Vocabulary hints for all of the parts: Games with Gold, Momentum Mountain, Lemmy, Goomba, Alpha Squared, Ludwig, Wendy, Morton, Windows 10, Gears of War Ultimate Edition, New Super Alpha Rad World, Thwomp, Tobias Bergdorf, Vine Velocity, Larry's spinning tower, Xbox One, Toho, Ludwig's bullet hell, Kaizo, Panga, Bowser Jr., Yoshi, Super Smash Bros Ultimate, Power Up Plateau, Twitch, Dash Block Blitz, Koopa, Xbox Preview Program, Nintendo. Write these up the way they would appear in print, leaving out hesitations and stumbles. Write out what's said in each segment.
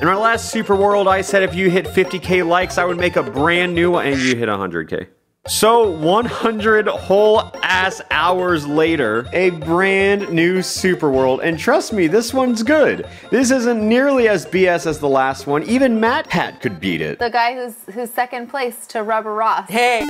In our last Super World, I said if you hit 50k likes, I would make a brand new one, and you hit 100k. So 100 whole ass hours later, a brand new Super World, and trust me, this one's good. This isn't nearly as BS as the last one. Even MatPat could beat it. The guy who's second place to Rubber Roth. Hey.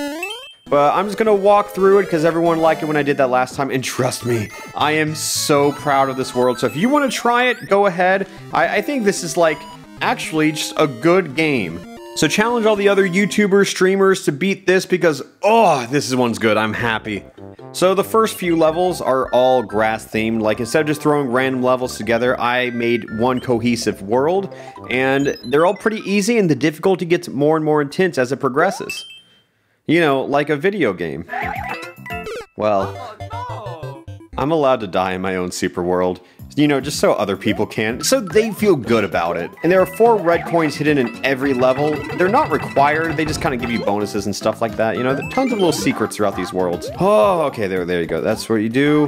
But I'm just gonna walk through it because everyone liked it when I did that last time, and trust me, I am so proud of this world. So if you want to try it, go ahead. I think this is like actually just a good game. So challenge all the other YouTubers, streamers to beat this because, oh, this one's good, I'm happy. So the first few levels are all grass themed. Like instead of just throwing random levels together, I made one cohesive world, and they're all pretty easy, and the difficulty gets more and more intense as it progresses. You know, like a video game. Well, oh, no. I'm allowed to die in my own Super World. You know, just so other people can, so they feel good about it. And there are 4 red coins hidden in every level. They're not required, they just kind of give you bonuses and stuff like that. You know, there are tons of little secrets throughout these worlds. Oh, okay, there you go, that's what you do.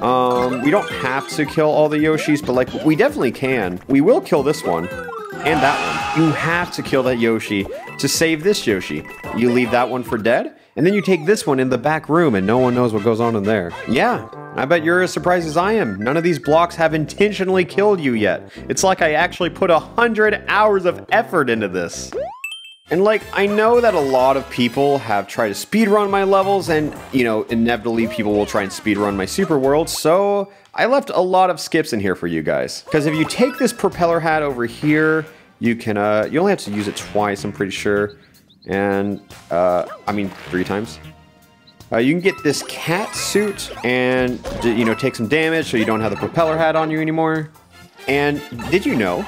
We don't have to kill all the Yoshis, but like, we definitely can. We will kill this one, and that one. You have to kill that Yoshi to save this Yoshi. You leave that one for dead, and then you take this one in the back room and no one knows what goes on in there. Yeah. I bet you're as surprised as I am. None of these blocks have intentionally killed you yet. It's like I actually put 100 hours of effort into this. And like, I know that a lot of people have tried to speedrun my levels, and you know, inevitably people will try and speedrun my Super World, so I left a lot of skips in here for you guys. Because if you take this propeller hat over here, you can, you only have to use it twice, I'm pretty sure. And, I mean, 3 times. You can get this cat suit and, you know, take some damage so you don't have the propeller hat on you anymore. And did you know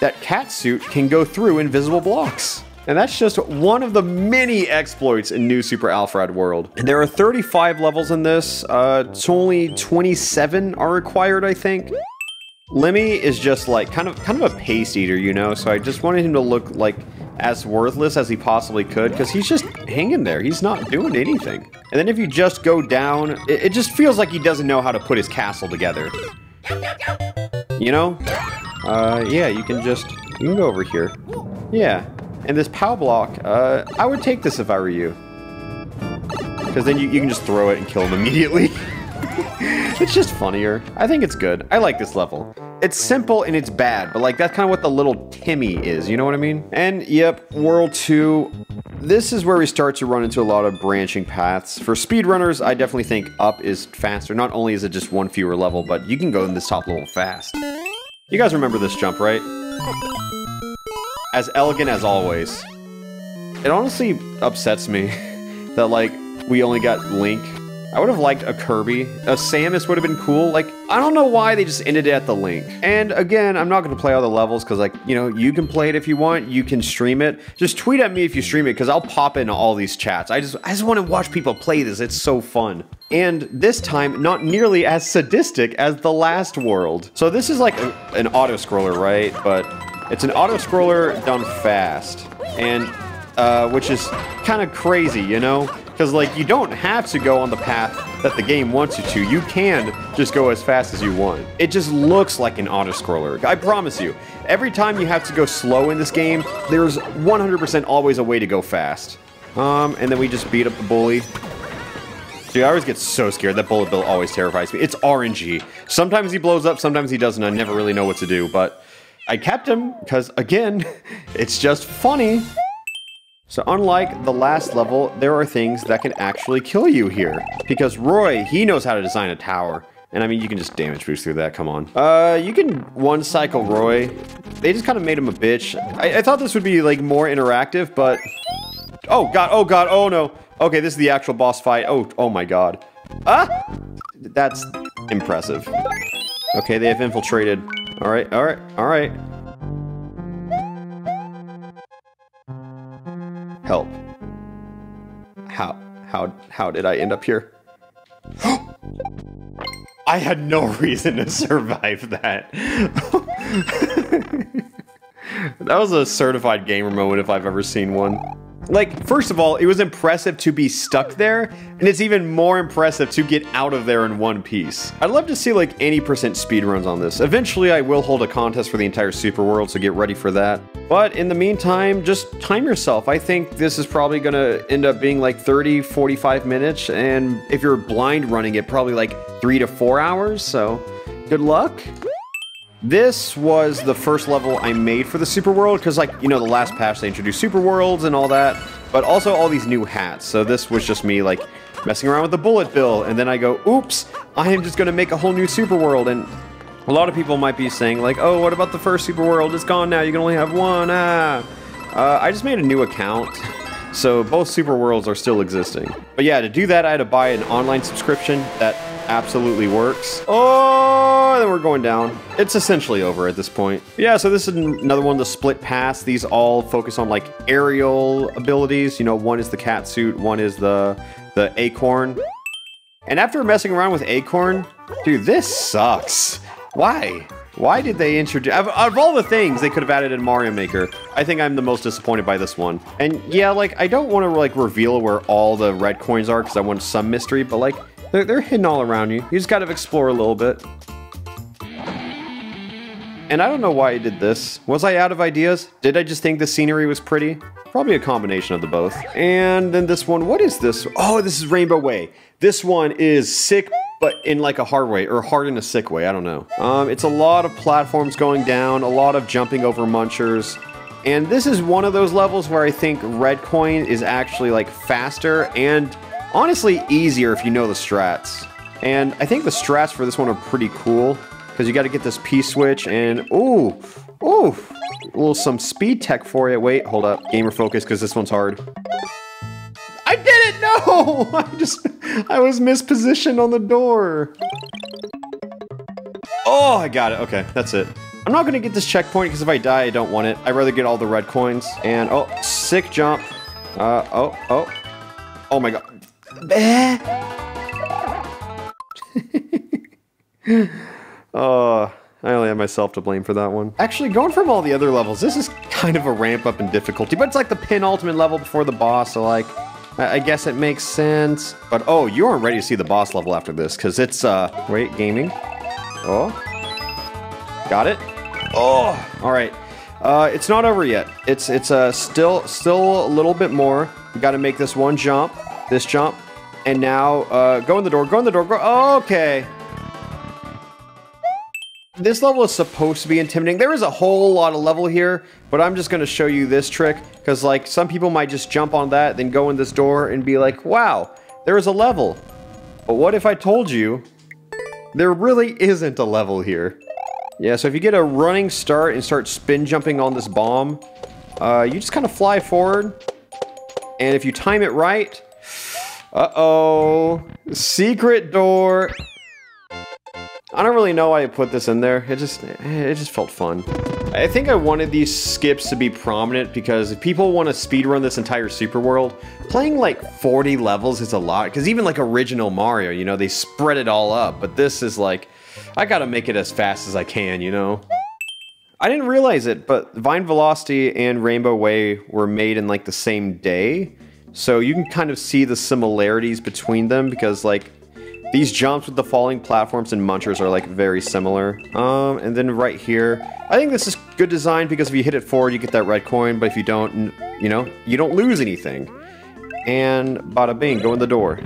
that cat suit can go through invisible blocks? And that's just one of the many exploits in New Super Alpha Rad World. And there are 35 levels in this. Only 27 are required, I think. Lemmy is just like kind of a pace eater, you know, so I just wanted him to look like as worthless as he possibly could, because he's just hanging there. He's not doing anything. And then if you just go down, it just feels like he doesn't know how to put his castle together. You know? Yeah, you can go over here. Yeah. And this POW block, I would take this if I were you. Because then you can just throw it and kill him immediately. It's just funnier. I think it's good. I like this level. It's simple and it's bad, but like that's kind of what the little Timmy is, you know what I mean? And yep, World 2. This is where we start to run into a lot of branching paths. For speedrunners, I definitely think up is faster. Not only is it just one fewer level, but you can go in this top level fast. You guys remember this jump, right? As elegant as always. It honestly upsets me that like we only got Link. I would have liked a Kirby. A Samus would have been cool. Like, I don't know why they just ended it at the Link. And again, I'm not gonna play all the levels because like, you know, you can play it if you want, you can stream it. Just tweet at me if you stream it because I'll pop in all these chats. I just wanna watch people play this, it's so fun. And this time, not nearly as sadistic as the last world. So this is like an auto-scroller, right? But it's an auto-scroller done fast. And, which is kind of crazy, you know? Because, like, you don't have to go on the path that the game wants you to. You can just go as fast as you want. It just looks like an auto-scroller. I promise you, every time you have to go slow in this game, there's 100% always a way to go fast. And then we just beat up the bully. Dude, I always get so scared. That bullet bill always terrifies me. It's RNG. Sometimes he blows up, sometimes he doesn't. I never really know what to do, but I kept him because, again, it's just funny. So unlike the last level, there are things that can actually kill you here. Because Roy, he knows how to design a tower. And I mean, you can just damage boost through that, come on. You can one cycle Roy. They just kind of made him a bitch. I thought this would be like more interactive, but... oh god, oh no. Okay, this is the actual boss fight. Oh my god. Ah! That's impressive. Okay, they have infiltrated. All right. Help. How did I end up here? I had no reason to survive that. That was a certified gamer moment if I've ever seen one. Like, first of all, it was impressive to be stuck there, and it's even more impressive to get out of there in one piece. I'd love to see like 80% speedruns on this. Eventually, I will hold a contest for the entire Super World, so get ready for that. But in the meantime, just time yourself. I think this is probably gonna end up being like 30, 45 minutes, and if you're blind running it, probably like 3 to 4 hours, so good luck. This was the first level I made for the Super World, because like, you know, the last patch they introduced Super Worlds and all that, but also all these new hats. So this was just me like messing around with the bullet bill, and then I go, oops, I am just gonna make a whole new Super World. And a lot of people might be saying like, oh, what about the first Super World? It's gone now, you can only have one, I just made a new account. So both Super Worlds are still existing. But yeah, to do that, I had to buy an online subscription that absolutely works. Oh, and then we're going down. It's essentially over at this point. Yeah, so this is another one, the split pass. These all focus on like aerial abilities. You know, one is the cat suit, one is the acorn. And after messing around with acorn, dude, this sucks. Why? Why did they introduce... Out of all the things they could have added in Mario Maker, I think I'm the most disappointed by this one. And yeah, like, I don't want to like reveal where all the red coins are because I want some mystery, but like, they're hidden all around you. You just gotta explore a little bit. And I don't know why I did this. Was I out of ideas? Did I just think the scenery was pretty? Probably a combination of the both. And then this one, what is this? Oh, this is Rainbow Way. This one is sick, but in like a hard way, or hard in a sick way, I don't know. It's a lot of platforms going down, a lot of jumping over munchers. And this is one of those levels where I think red coin is actually like faster and honestly easier if you know the strats. And I think the strats for this one are pretty cool because you gotta get this P-switch and ooh, a little some speed tech for you. Wait, hold up, gamer focus because this one's hard. I did it! No! I was mispositioned on the door. Oh, I got it. Okay, that's it. I'm not gonna get this checkpoint because if I die, I don't want it. I'd rather get all the red coins. And oh, sick jump. Oh my god. Oh, I only have myself to blame for that one. Actually, going from all the other levels, this is kind of a ramp up in difficulty, but it's like the penultimate level before the boss, so like, I guess it makes sense. But oh, you aren't ready to see the boss level after this, because it's, wait, gaming. Oh. Got it. Oh, all right. It's not over yet. It's still a little bit more. You gotta make this one jump, this jump, and now, go in the door, okay. This level is supposed to be intimidating. There is a whole lot of level here, but I'm just gonna show you this trick, because like some people might just jump on that, then go in this door and be like, wow, there is a level. But what if I told you there really isn't a level here? Yeah, so if you get a running start and start spin jumping on this bomb, you just kind of fly forward. And if you time it right, uh-oh, secret door. I don't really know why I put this in there. It just felt fun. I think I wanted these skips to be prominent because if people want to speedrun this entire Super World, playing like 40 levels is a lot. Because even like original Mario, you know, they spread it all up. But this is like, I gotta make it as fast as I can, you know? I didn't realize it, but Vine Velocity and Rainbow Way were made in like the same day. So you can kind of see the similarities between them because like, these jumps with the falling platforms and munchers are like very similar. And then right here, I think this is good design because if you hit it forward, you get that red coin, but if you don't, you know, you don't lose anything. And bada bing, go in the door.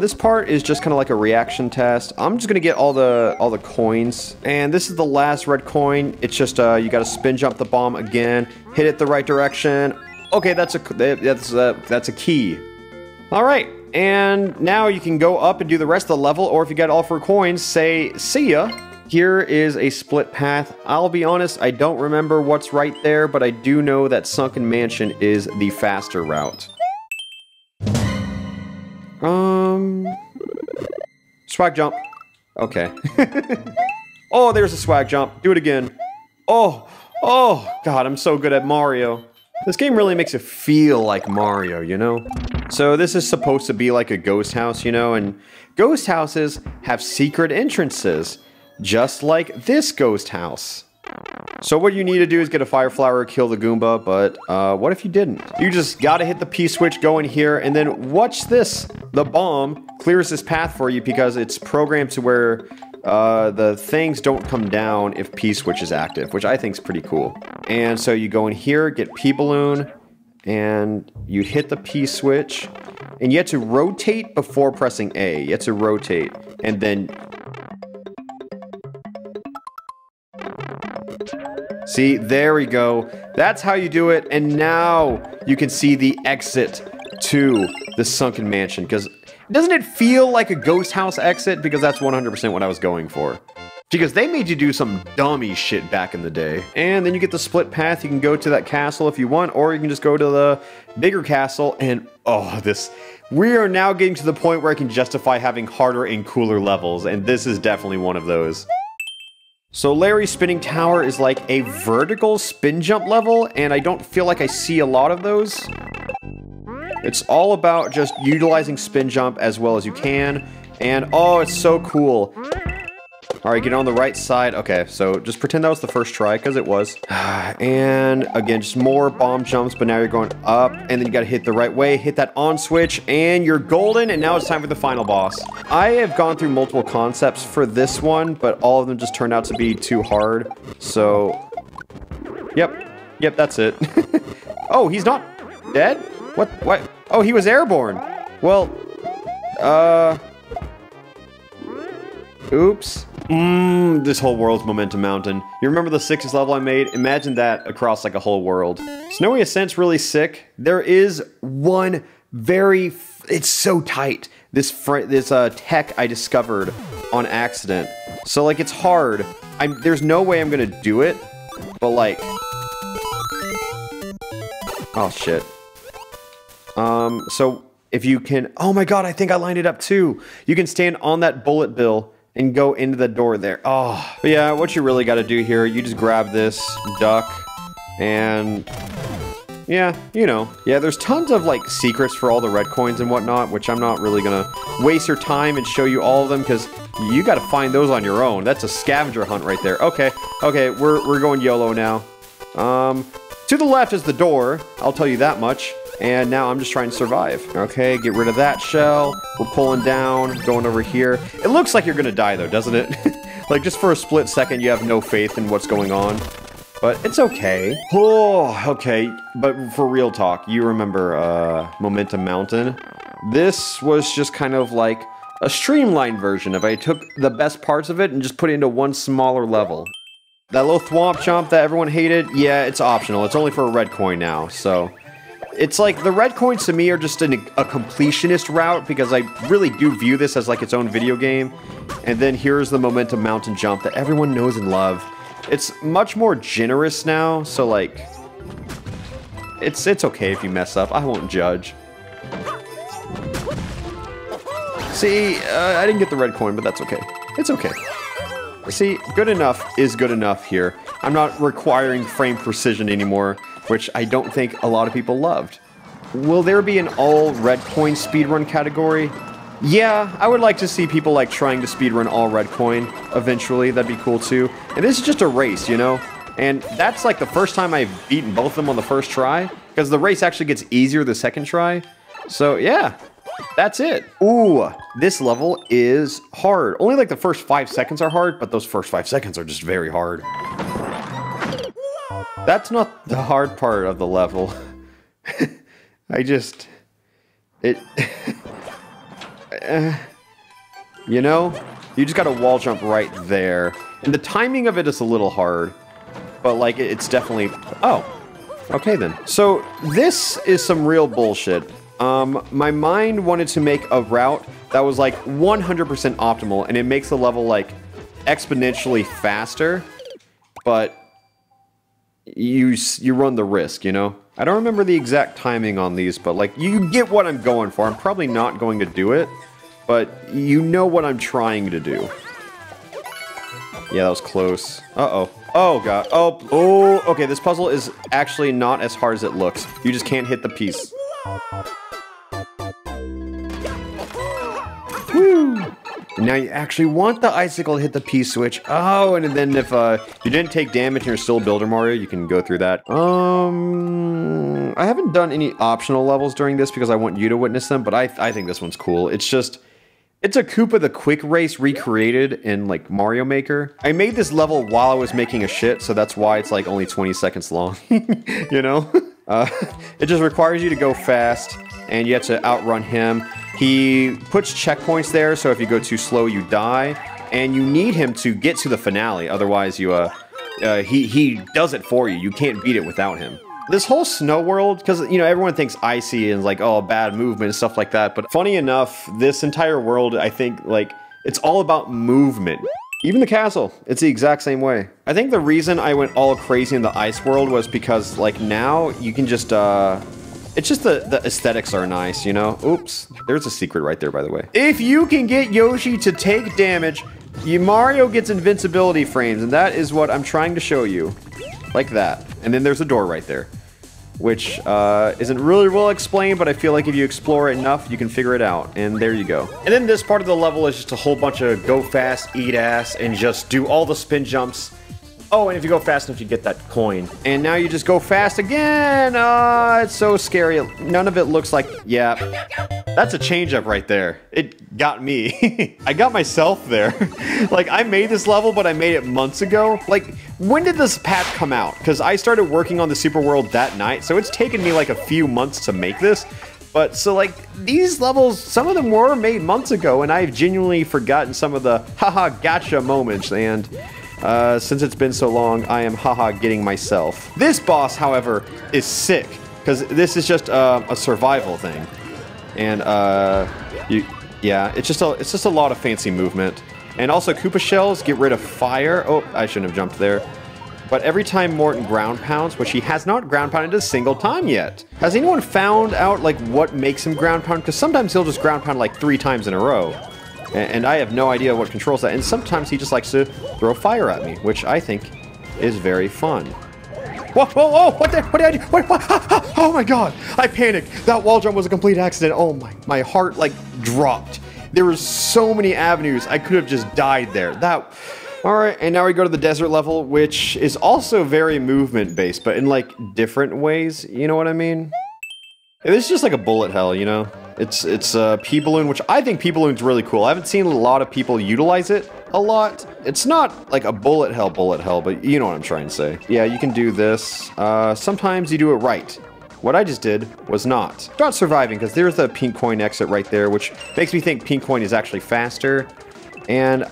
This part is just kind of like a reaction test. I'm just gonna get all the coins. And this is the last red coin. It's just, you gotta spin jump the bomb again, hit it the right direction. Okay, that's a key. All right. And now you can go up and do the rest of the level, or if you got all 4 coins, say, see ya. Here is a split path. I'll be honest, I don't remember what's right there, but I do know that Sunken Mansion is the faster route. Swag jump. Okay. Oh, there's a swag jump. Do it again. Oh, God, I'm so good at Mario. This game really makes it feel like Mario, you know? So this is supposed to be like a ghost house, you know, and ghost houses have secret entrances, just like this ghost house. So what you need to do is get a Fire Flower, kill the Goomba, but what if you didn't? You just gotta hit the P-switch going here, and then watch this. The bomb clears this path for you because it's programmed to where the things don't come down if P-switch is active, which I think is pretty cool. And so you go in here, get P-balloon, and you hit the P-switch, and you have to rotate before pressing A. You have to rotate, and then... See, there we go. That's how you do it, and now you can see the exit to the Sunken Mansion, because doesn't it feel like a ghost house exit? Because that's 100% what I was going for. Because they made you do some dummy shit back in the day. And then you get the split path. You can go to that castle if you want, or you can just go to the bigger castle, and oh, this... We are now getting to the point where I can justify having harder and cooler levels, and this is definitely one of those. So Larry's Spinning Tower is like a vertical spin jump level, and I don't feel like I see a lot of those. It's all about just utilizing spin jump as well as you can, and oh, it's so cool. All right, get on the right side. Okay, so just pretend that was the first try, because it was. And again, just more bomb jumps, but now you're going up, and then you gotta hit the right way, hit that on switch, and you're golden, and now it's time for the final boss. I have gone through multiple concepts for this one, but all of them just turned out to be too hard, so... Yep, that's it. Oh, he's not dead? What? Oh, he was airborne. Well, oops. This whole world's Momentum Mountain. You remember the 6th level I made? Imagine that across like a whole world. Snowy Ascent's really sick. There is one it's so tight. This tech I discovered on accident. So like it's hard. There's no way I'm gonna do it, but like... Oh shit. So if you can... Oh my god, I think I lined it up too. You can stand on that bullet bill and go into the door there. Oh, but yeah, what you really gotta do here, you just grab this duck, and yeah, you know. Yeah, there's tons of like secrets for all the red coins and whatnot, which I'm not really gonna waste your time and show you all of them, because you gotta find those on your own. That's a scavenger hunt right there. Okay, we're going YOLO now. To the left is the door, I'll tell you that much. And now I'm just trying to survive. Okay, get rid of that shell. We're pulling down, going over here. It looks like you're gonna die though, doesn't it? Like just for a split second, you have no faith in what's going on. But it's okay. Oh, okay, but for real talk, you remember Momentum Mountain? This was just kind of like a streamlined version of it. I took the best parts of it and just put it into one smaller level. That little thwomp chomp that everyone hated, yeah, it's optional. It's only for a red coin now, so... It's like, the red coins to me are just a completionist route, because I really do view this as like its own video game. And then here's the Momentum Mountain jump that everyone knows and loves. It's much more generous now, so like... It's okay if you mess up, I won't judge. See, I didn't get the red coin, but that's okay. It's okay. See, good enough is good enough here. I'm not requiring frame precision anymore, which I don't think a lot of people loved. Will there be an all red coin speedrun category? Yeah, I would like to see people like trying to speedrun all red coin eventually, that'd be cool too. And this is just a race, you know? And that's like the first time I've beaten both of them on the first try, because the race actually gets easier the second try. So yeah, that's it. Ooh, this level is hard. Only like the first 5 seconds are hard, but those first 5 seconds are just very hard. That's not the hard part of the level. You know, you just got a wall jump right there. And the timing of it is a little hard, but like it's definitely, oh, okay then. So this is some real bullshit. My mind wanted to make a route that was like 100% optimal, and it makes the level like exponentially faster, but you run the risk, you know? I don't remember the exact timing on these, but like, you get what I'm going for. I'm probably not going to do it, but you know what I'm trying to do. Yeah, that was close. Uh-oh. Oh, God. Oh, okay, this puzzle is actually not as hard as it looks. You just can't hit the piece. Woo! And now you actually want the icicle to hit the P-switch. Oh, and then if you didn't take damage and you're still Builder Mario, you can go through that. I haven't done any optional levels during this because I want you to witness them, but I think this one's cool. It's just... it's a Koopa the Quick Race recreated in, like, Mario Maker. I made this level while I was making a shit, so that's why it's, like, only 20 seconds long, you know? It just requires you to go fast, and you have to outrun him. He puts checkpoints there, so if you go too slow, you die. And you need him to get to the finale, otherwise you, he does it for you. You can't beat it without him. This whole snow world, because, you know, everyone thinks icy and, like, oh, bad movement and stuff like that, but funny enough, this entire world, I think, like, it's all about movement. Even the castle, it's the exact same way. I think the reason I went all crazy in the ice world was because, like, now you can just, it's just the aesthetics are nice, you know? Oops, there's a secret right there, by the way. If you can get Yoshi to take damage, Mario gets invincibility frames, and that is what I'm trying to show you. Like that. And then there's a door right there, which isn't really well explained, but I feel like if you explore it enough, you can figure it out. And there you go. And then this part of the level is just a whole bunch of go fast, eat ass, and just do all the spin jumps. Oh, and if you go fast enough, you get that coin. And now you just go fast again. It's so scary. None of it looks like, yeah. That's a change-up right there. It got me. I got myself there. Like, I made this level, but I made it months ago. Like, when did this patch come out? Because I started working on the Super World that night, so it's taken me like a few months to make this. But, so like, these levels, some of them were made months ago, and I've genuinely forgotten some of the haha gotcha moments, and... since it's been so long, I am haha getting myself. This boss, however, is sick, because this is just a survival thing. And yeah, it's just a lot of fancy movement. And also Koopa shells get rid of fire. Oh, I shouldn't have jumped there. But every time Morton ground pounds, which he has not ground pounded a single time yet. Has anyone found out like what makes him ground pound? Because sometimes he'll just ground pound like 3 times in a row. And I have no idea what controls that. And sometimes he just likes to throw fire at me, which I think is very fun. Whoa, whoa, whoa! What the? What did I do? What? Oh my god! I panicked! That wall jump was a complete accident. Oh my, my heart like dropped. There were so many avenues. I could have just died there. That... Alright, and now we go to the desert level, which is also very movement-based, but in like different ways. You know what I mean? It's just like a bullet hell, you know? It's a P-Balloon, which I think P-Balloon's really cool. I haven't seen a lot of people utilize it a lot. It's not like a bullet hell, but you know what I'm trying to say. Yeah, you can do this. Sometimes you do it right. What I just did was not. Not surviving, because there's the pink coin exit right there, which makes me think pink coin is actually faster. And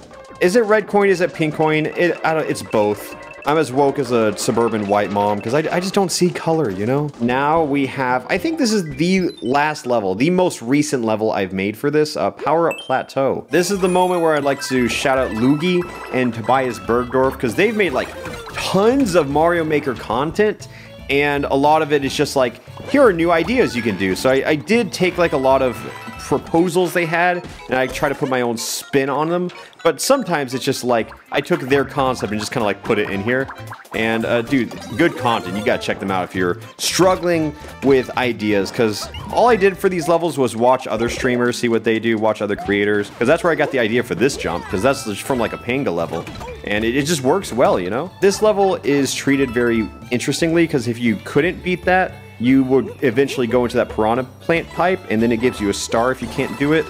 is it red coin? Is it pink coin? It's both. I'm as woke as a suburban white mom, because I just don't see color, you know? Now we have, I think this is the last level, the most recent level I've made for this, Power Up Plateau. This is the moment where I'd like to shout out Luigi and Tobias Bergdorf, because they've made like tons of Mario Maker content, and a lot of it is just like, here are new ideas you can do. So I did take like a lot of proposals they had, and I try to put my own spin on them, but sometimes it's just like, I took their concept and just kind of like put it in here, and dude, good content, you gotta check them out if you're struggling with ideas, because all I did for these levels was watch other streamers, see what they do, watch other creators, because that's where I got the idea for this jump, because that's from like a Panga level, and it just works well, you know? This level is treated very interestingly, because if you couldn't beat that, you would eventually go into that piranha plant pipe, and then it gives you a star if you can't do it.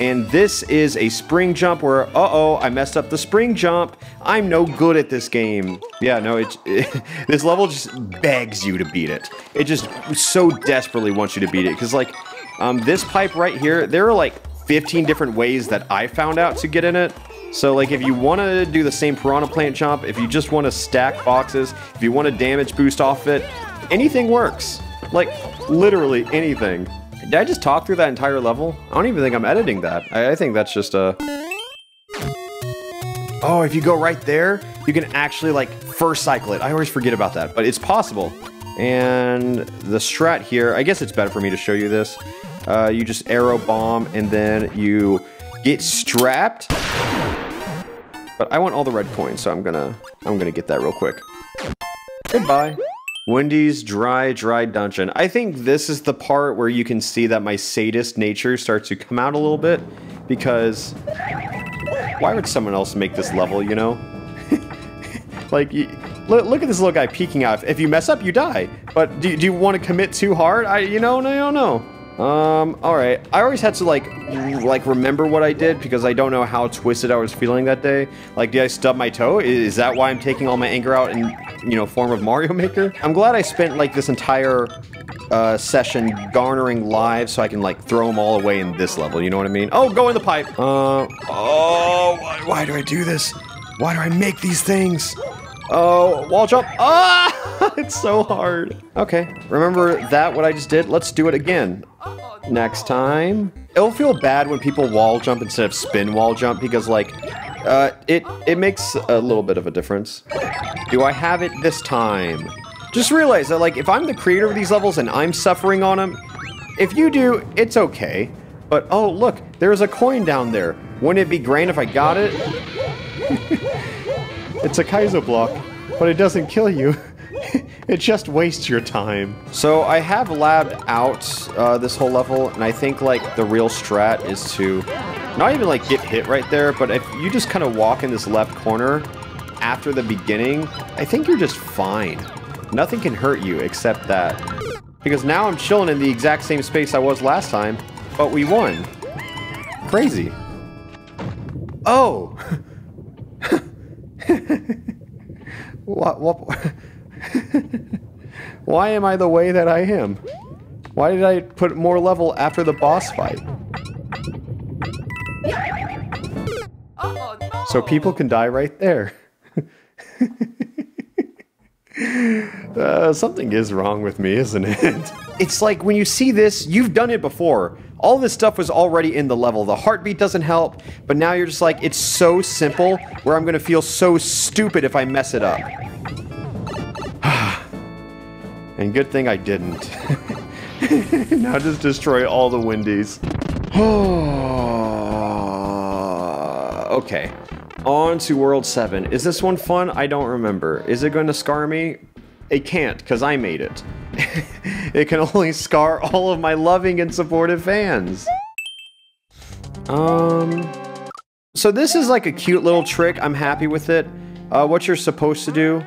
And this is a spring jump where, uh-oh, I messed up the spring jump. I'm no good at this game. Yeah, no, this level just begs you to beat it. It just so desperately wants you to beat it, because, like, this pipe right here, there are, like, 15 different ways that I found out to get in it. So, like, if you want to do the same piranha plant jump, if you just want to stack boxes, if you want to damage boost off it, anything works. Like, literally anything. Did I just talk through that entire level? I don't even think I'm editing that. I think that's just a... Oh, if you go right there, you can actually, like, first cycle it. I always forget about that, but it's possible. And the strat here, I guess it's better for me to show you this. You just arrow bomb, and then you get strapped. But I want all the red coins, so I'm gonna get that real quick. Goodbye. Wendy's dry dungeon. I think this is the part where you can see that my sadist nature starts to come out a little bit, because Why would someone else make this level, you know? Like, look at this little guy peeking out. If you mess up, you die. But do you want to commit too hard? I don't know. Alright. I always had to, like remember what I did because I don't know how twisted I was feeling that day. Like, did I stub my toe? Is that why I'm taking all my anger out in, you know, form of Mario Maker? I'm glad I spent, like, this entire session garnering lives so I can, like, throw them all away in this level. You know what I mean? Oh, go in the pipe! Oh, why do I do this? Why do I make these things? Oh, wall jump. Ah, it's so hard. Okay, remember that, what I just did? Let's do it again. Next time. It'll feel bad when people wall jump instead of spin wall jump because, like, it makes a little bit of a difference. Do I have it this time? Just realize that, like, if I'm the creator of these levels and I'm suffering on them, if you do, it's okay. But, oh, look, there's a coin down there. Wouldn't it be great if I got it? It's a Kaizo block, but it doesn't kill you. It just wastes your time. So I have labbed out this whole level, and I think, like, the real strat is to not even, like, get hit right there, but if you just kind of walk in this left corner after the beginning, I think you're just fine. Nothing can hurt you except that. Because now I'm chilling in the exact same space I was last time, but we won. Crazy. Oh! What? Why am I the way that I am? Why did I put more level after the boss fight? Oh, no. So people can die right there. Something is wrong with me, isn't it? It's like when you see this, you've done it before. All this stuff was already in the level. The heartbeat doesn't help, but now you're just like, it's so simple where I'm gonna feel so stupid if I mess it up. And good thing I didn't. Now just destroy all the Wendy's. Okay. On to World 7. Is this one fun? I don't remember. Is it going to scar me? It can't, because I made it. It can only scar all of my loving and supportive fans. So this is like a cute little trick. I'm happy with it. What you're supposed to do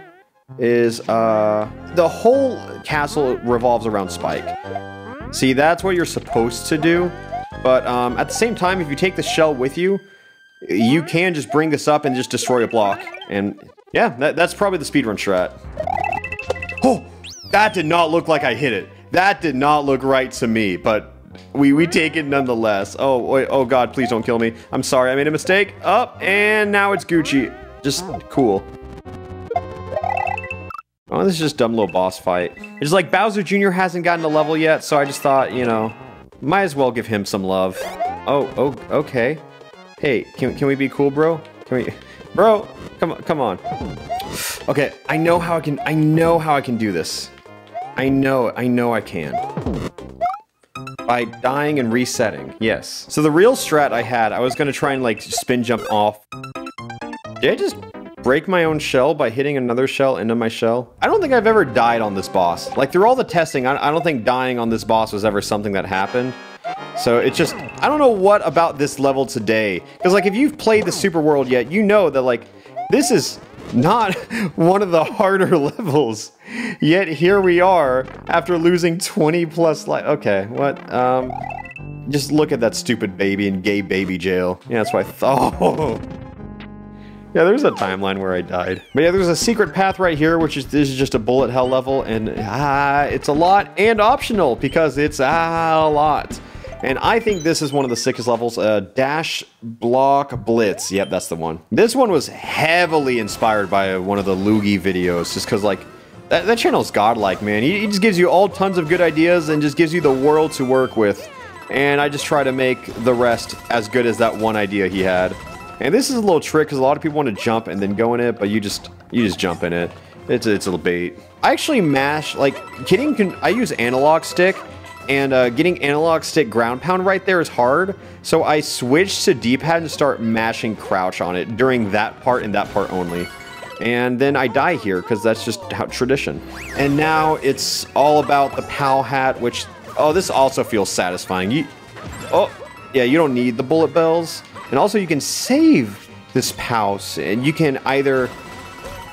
is, the whole castle revolves around Spike. See, that's what you're supposed to do. But at the same time, if you take the shell with you, you can just bring this up and just destroy a block. And yeah, that's probably the speedrun strat. Oh, that did not look like I hit it. That did not look right to me, but we take it nonetheless. Oh God, please don't kill me. I'm sorry, I made a mistake. Up, and now it's Gucci. Just cool. Oh, this is just a dumb little boss fight. It's like Bowser Jr. hasn't gotten a level yet, so I just thought, you know, might as well give him some love. Oh, okay. Hey, can we be cool, bro? Bro, come on. Okay, I know how I can do this. I know I can. By dying and resetting, yes. So the real strat I had, I was gonna try and, like, spin jump off. Did I just break my own shell by hitting another shell into my shell? I don't think I've ever died on this boss. Like, through all the testing, I don't think dying on this boss was ever something that happened. So it's just, I don't know what about this level today. Because, like, if you've played the Super World yet, you know that, like, this is not one of the harder levels. Yet here we are after losing 20 plus life. Okay, what? Just look at that stupid baby in gay baby jail. Yeah, that's what I thought. Yeah, there's a timeline where I died. But yeah, there's a secret path right here, which is, this is just a bullet hell level. And it's a lot and optional because it's a lot. And I think this is one of the sickest levels, Dash Block Blitz. Yep, that's the one. This one was heavily inspired by one of the Luigi videos, just because, like, that channel's godlike, man. He just gives you all tons of good ideas and just gives you the world to work with. And I just try to make the rest as good as that one idea he had. And this is a little trick, because a lot of people want to jump and then go in it, but you just jump in it. It's a little bait. I actually mash, like, I use analog stick. And getting analog stick ground pound right there is hard, so I switched to D-pad and start mashing crouch on it during that part and that part only. And then I die here, because that's just how tradition. And now it's all about the PAL hat, which, oh, this also feels satisfying. You don't need the bullet bells. And also you can save this house, and you can either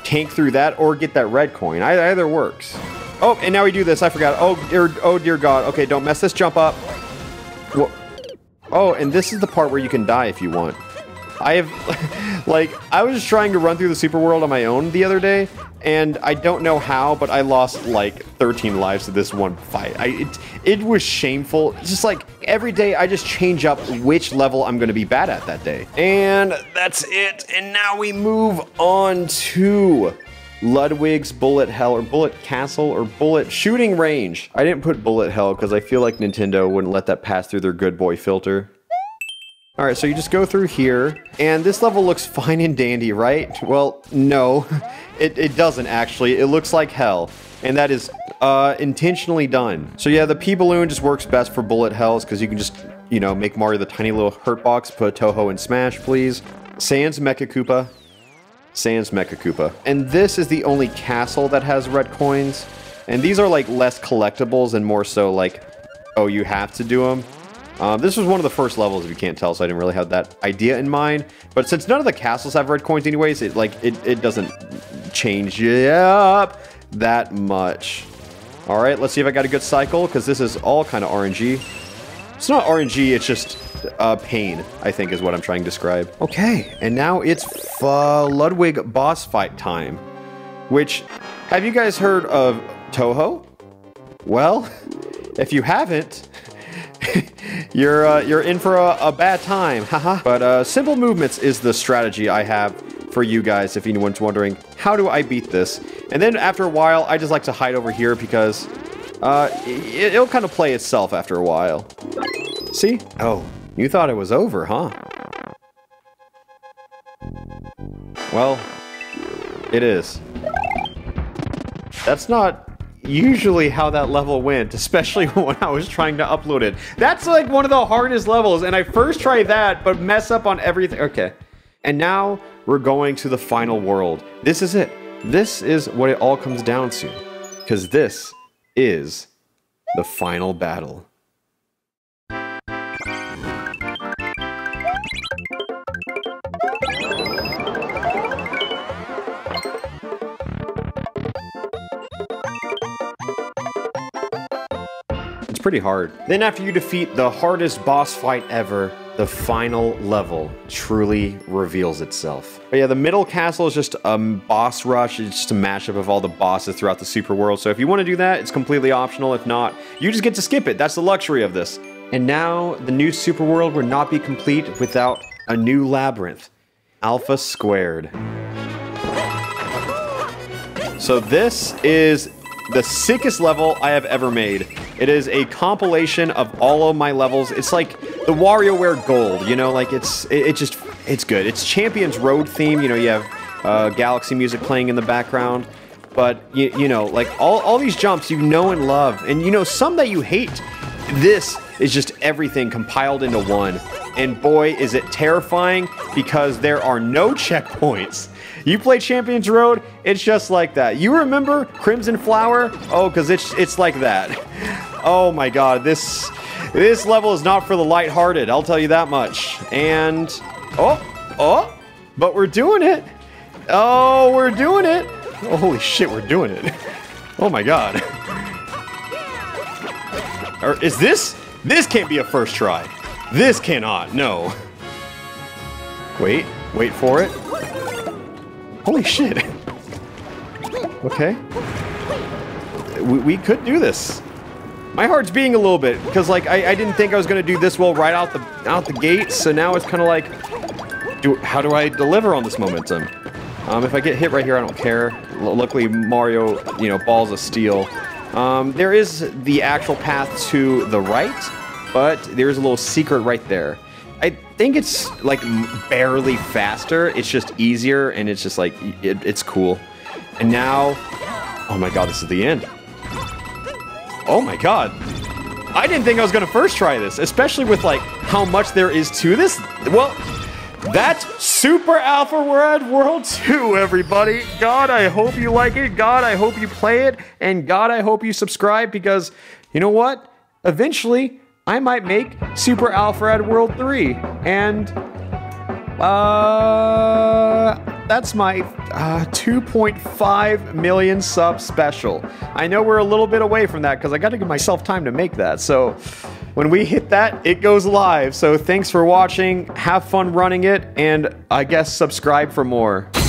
tank through that or get that red coin. Either works. Oh, and now we do this. I forgot. Oh dear God. Okay, don't mess this jump up. Whoa. Oh, and this is the part where you can die if you want. I have, like, I was just trying to run through the super world on my own the other day, and I don't know how, but I lost like 13 lives to this one fight. It was shameful. It's just like every day I just change up which level I'm gonna be bad at that day. And that's it. And now we move on to Ludwig's bullet hell, or bullet castle, or bullet shooting range. I didn't put bullet hell because I feel like Nintendo wouldn't let that pass through their good boy filter. All right, so you just go through here, and this level looks fine and dandy, right? Well, no, it doesn't actually. It looks like hell, and that is intentionally done. So yeah, the P-Balloon just works best for bullet hells because you can just, you know, make Mario the tiny little hurt box, put a Toho in Smash, please. Sans Mecha Koopa. Sans Mecha Koopa. And this is the only castle that has red coins, and these are like less collectibles and more so like, oh, you have to do them. This was one of the first levels, if you can't tell, so I didn't really have that idea in mind. But since none of the castles have red coins anyways, it doesn't change it up that much. All right, let's see if I got a good cycle, because this is all kind of RNG. It's not RNG, it's just pain, I think, is what I'm trying to describe. Okay, and now it's Ludwig boss fight time, which, have you guys heard of Toho? Well, if you haven't, you're in for a bad time, haha. But simple movements is the strategy I have for you guys if anyone's wondering, how do I beat this? And then after a while, I just like to hide over here because it'll kind of play itself after a while. See? Oh, you thought it was over, huh? Well, it is. That's not usually how that level went, especially when I was trying to upload it. That's like one of the hardest levels, and I first tried that, but mess up on everything. Okay. And now we're going to the final world. This is it. This is what it all comes down to, because this is the final battle. Pretty hard. Then after you defeat the hardest boss fight ever, the final level truly reveals itself. But yeah, the middle castle is just a boss rush. It's just a mashup of all the bosses throughout the super world. So if you want to do that, it's completely optional. If not, you just get to skip it. That's the luxury of this. And now the new super world would not be complete without a new labyrinth, Alpha Squared. So this is the sickest level I have ever made. It is a compilation of all of my levels. It's like the WarioWare Gold, you know, like it's good. It's Champions Road theme, you know, you have galaxy music playing in the background, but you know, like all these jumps you know and love, and you know, some that you hate. This is just everything compiled into one. And boy, is it terrifying because there are no checkpoints. You play Champions Road, it's just like that. You remember Crimson Flower? Oh, because it's like that. Oh my God, this level is not for the lighthearted, I'll tell you that much. And, oh, but we're doing it. Oh, we're doing it. Oh, holy shit, we're doing it. Oh my God. Or is this can't be a first try. This cannot, no. Wait for it. Holy shit. Okay. We could do this. My heart's beating a little bit, because like, I didn't think I was gonna do this well right out the gate, so now it's kind of like, how do I deliver on this momentum? If I get hit right here, I don't care. Luckily, Mario, you know, balls of steel. There is the actual path to the right, but there's a little secret right there. I think it's like barely faster. It's just easier, and it's just like, it's cool. And now, oh my God, this is the end. Oh my God. I didn't think I was gonna first try this, especially with like how much there is to this. Well, that's Super Alpha Rad World 2, everybody. God, I hope you like it. God, I hope you play it. And God, I hope you subscribe, because you know what? Eventually, I might make Super Alpharad World 3, and That's my 2.5 million sub special. I know we're a little bit away from that because I got to give myself time to make that. So when we hit that, it goes live. So thanks for watching. Have fun running it. And I guess subscribe for more.